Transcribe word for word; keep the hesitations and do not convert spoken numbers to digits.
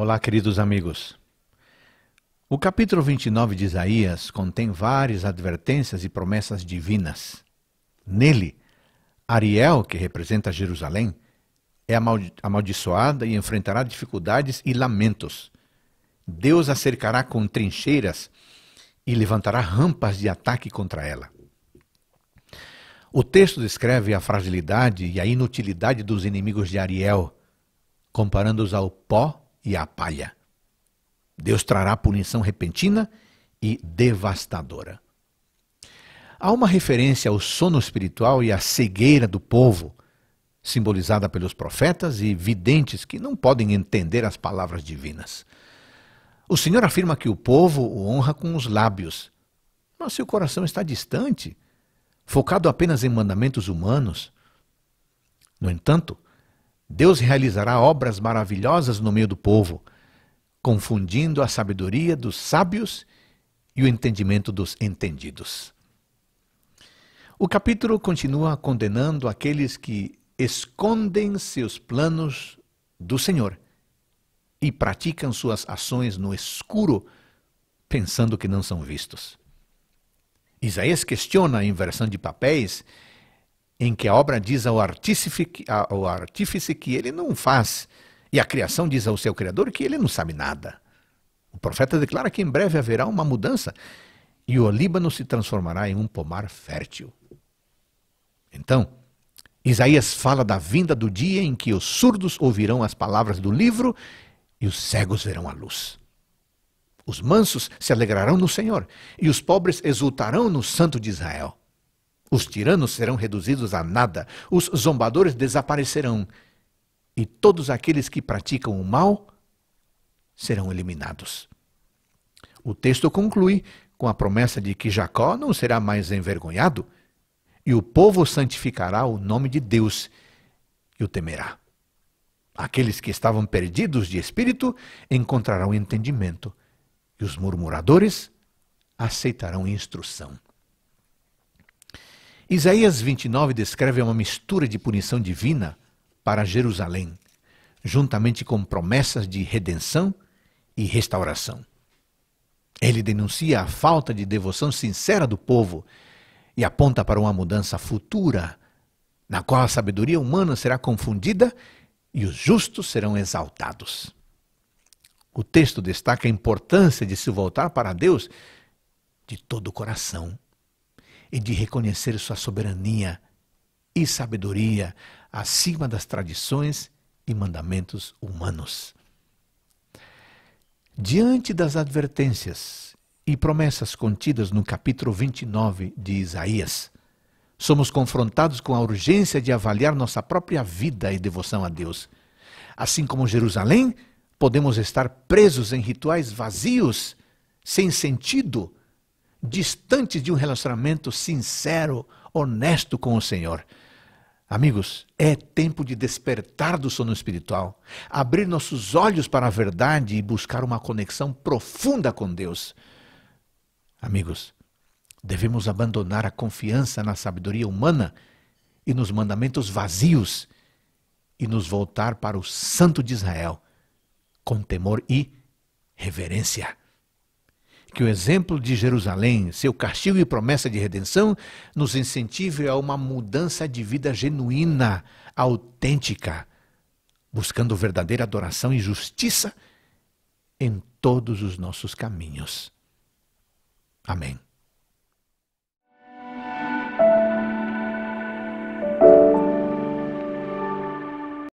Olá, queridos amigos. O capítulo vinte e nove de Isaías contém várias advertências e promessas divinas. Nele, Ariel, que representa Jerusalém, é amaldiçoada e enfrentará dificuldades e lamentos. Deus a cercará com trincheiras e levantará rampas de ataque contra ela. O texto descreve a fragilidade e a inutilidade dos inimigos de Ariel, comparando-os ao pó e à palha. Deus trará punição repentina e devastadora. Há uma referência ao sono espiritual e à cegueira do povo, simbolizada pelos profetas e videntes que não podem entender as palavras divinas. O Senhor afirma que o povo o honra com os lábios, mas seu coração está distante, focado apenas em mandamentos humanos. No entanto, Deus realizará obras maravilhosas no meio do povo, confundindo a sabedoria dos sábios e o entendimento dos entendidos. O capítulo continua condenando aqueles que escondem seus planos do Senhor e praticam suas ações no escuro, pensando que não são vistos. Isaías questiona a inversão de papéis, em que a obra diz ao artífice, ao artífice que ele não faz, e a criação diz ao seu Criador que ele não sabe nada. O profeta declara que em breve haverá uma mudança, e o Líbano se transformará em um pomar fértil. Então, Isaías fala da vinda do dia em que os surdos ouvirão as palavras do livro e os cegos verão a luz. Os mansos se alegrarão no Senhor, e os pobres exultarão no Santo de Israel. Os tiranos serão reduzidos a nada, os zombadores desaparecerão, e todos aqueles que praticam o mal serão eliminados. O texto conclui com a promessa de que Jacó não será mais envergonhado, e o povo santificará o nome de Deus e o temerá. Aqueles que estavam perdidos de espírito encontrarão entendimento, e os murmuradores aceitarão instrução. Isaías vinte e nove descreve uma mistura de punição divina para Jerusalém, juntamente com promessas de redenção e restauração. Ele denuncia a falta de devoção sincera do povo e aponta para uma mudança futura, na qual a sabedoria humana será confundida e os justos serão exaltados. O texto destaca a importância de se voltar para Deus de todo o coração e de reconhecer sua soberania e sabedoria acima das tradições e mandamentos humanos. Diante das advertências e promessas contidas no capítulo vinte e nove de Isaías, somos confrontados com a urgência de avaliar nossa própria vida e devoção a Deus. Assim como Jerusalém, podemos estar presos em rituais vazios, sem sentido, distantes de um relacionamento sincero, honesto com o Senhor. Amigos, é tempo de despertar do sono espiritual, abrir nossos olhos para a verdade e buscar uma conexão profunda com Deus. Amigos, devemos abandonar a confiança na sabedoria humana e nos mandamentos vazios e nos voltar para o Santo de Israel, com temor e reverência. Que o exemplo de Jerusalém, seu castigo e promessa de redenção, nos incentive a uma mudança de vida genuína, autêntica, buscando verdadeira adoração e justiça em todos os nossos caminhos. Amém.